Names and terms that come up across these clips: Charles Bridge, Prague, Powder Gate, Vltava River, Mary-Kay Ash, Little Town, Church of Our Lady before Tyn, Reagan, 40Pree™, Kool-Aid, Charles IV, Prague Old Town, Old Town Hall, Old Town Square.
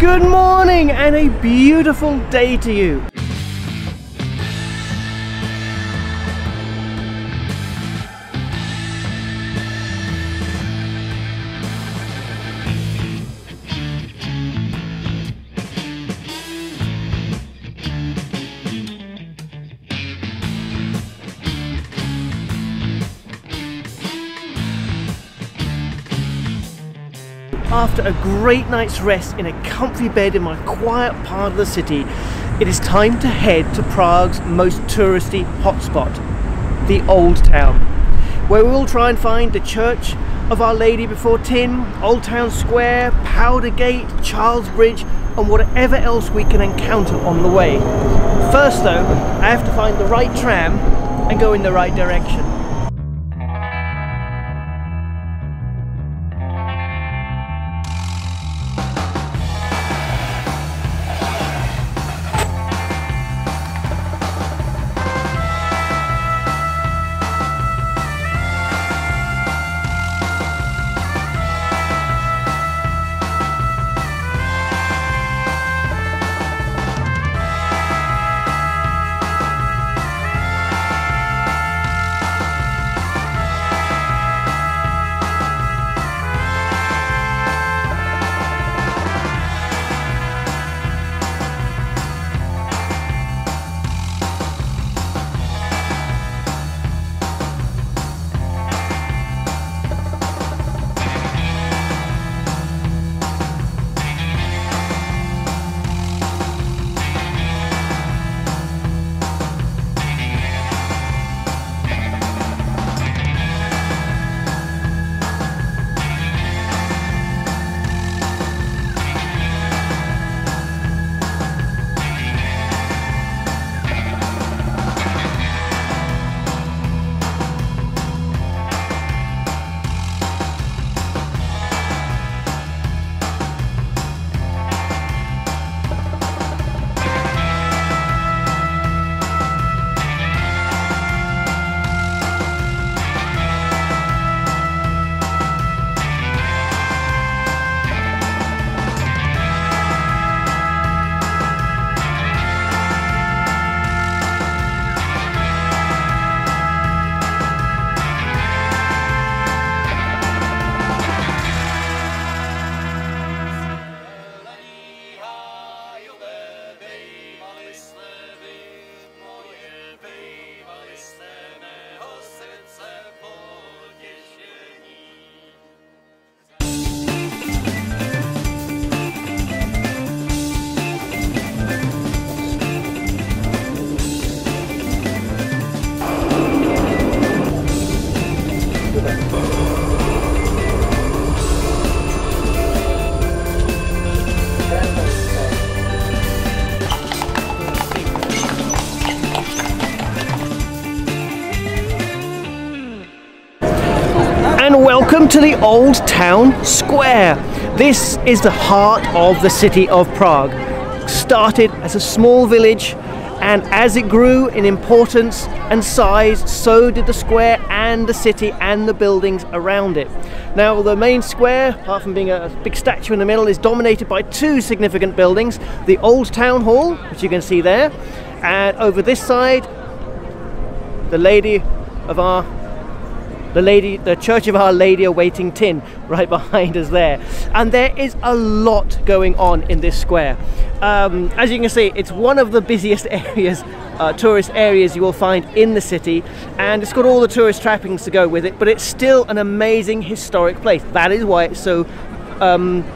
Good morning and a beautiful day to you. After a great night's rest in a comfy bed in my quiet part of the city, it is time to head to Prague's most touristy hotspot, the Old Town, where we will try and find the Church of Our Lady before Tyn, Old Town Square, Powder Gate, Charles Bridge, and whatever else we can encounter on the way. First though, I have to find the right tram and go in the right direction. Welcome to the Old Town Square. This is the heart of the city of Prague. Started as a small village, and as it grew in importance and size, so did the square and the city and the buildings around it. Now the main square, apart from being a big statue in the middle, is dominated by two significant buildings. The Old Town Hall, which you can see there, and over this side, the Church of Our Lady awaiting Tyn, right behind us there. And there is a lot going on in this square. As you can see, it's one of the busiest areas, tourist areas you will find in the city, and it's got all the tourist trappings to go with it, but it's still an amazing historic place. That is why it's so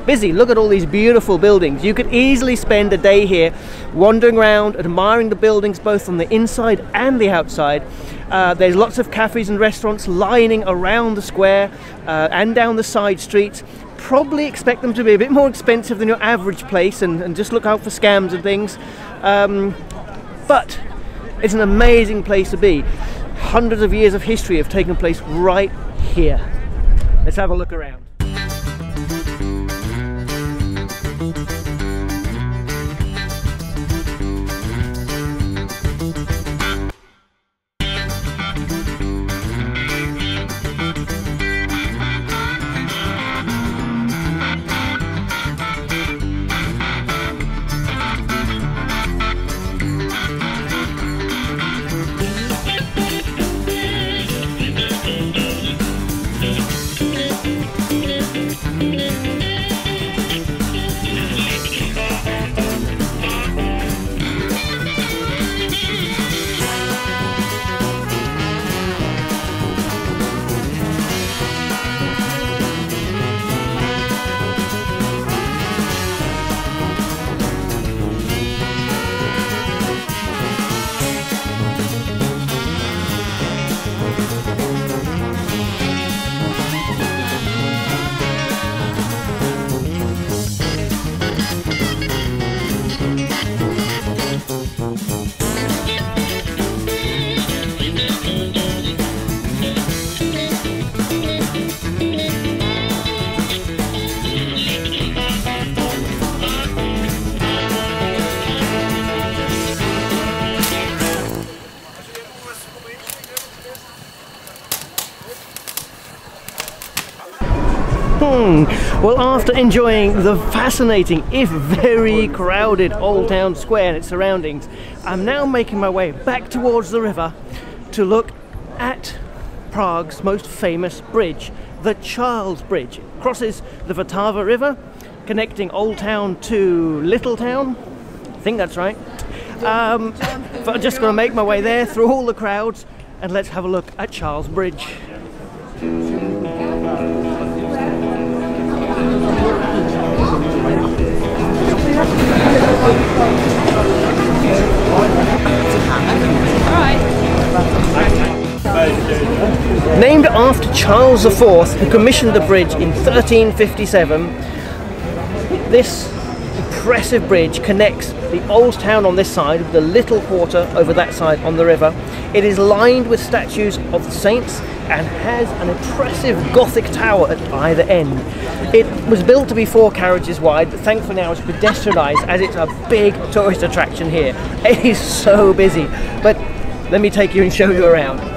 busy. Look at all these beautiful buildings. You could easily spend a day here wandering around, admiring the buildings both on the inside and the outside. There's lots of cafes and restaurants lining around the square and down the side streets. Probably expect them to be a bit more expensive than your average place, and just look out for scams and things, but it's an amazing place to be. Hundreds of years of history have taken place right here. Let's have a look around. Town! Well, after enjoying the fascinating, if very crowded, Old Town Square and its surroundings, I'm now making my way back towards the river to look at Prague's most famous bridge, the Charles Bridge. It crosses the Vltava River, connecting Old Town to Little Town. I think that's right. But I'm just going to make my way there through all the crowds, and let's have a look at Charles Bridge. Named after Charles IV, who commissioned the bridge in 1357, this impressive bridge connects the Old Town on this side with the little quarter over that side on the river. It is lined with statues of the saints and has an impressive Gothic tower at either end. It was built to be 4 carriages wide, but thankfully now it's pedestrianised as it's a big tourist attraction here. It is so busy, but let me take you and show you around.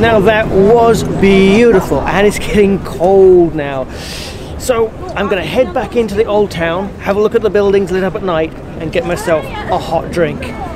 Now that was beautiful, and it's getting cold now. So I'm gonna head back into the Old Town, have a look at the buildings lit up at night, and get myself a hot drink.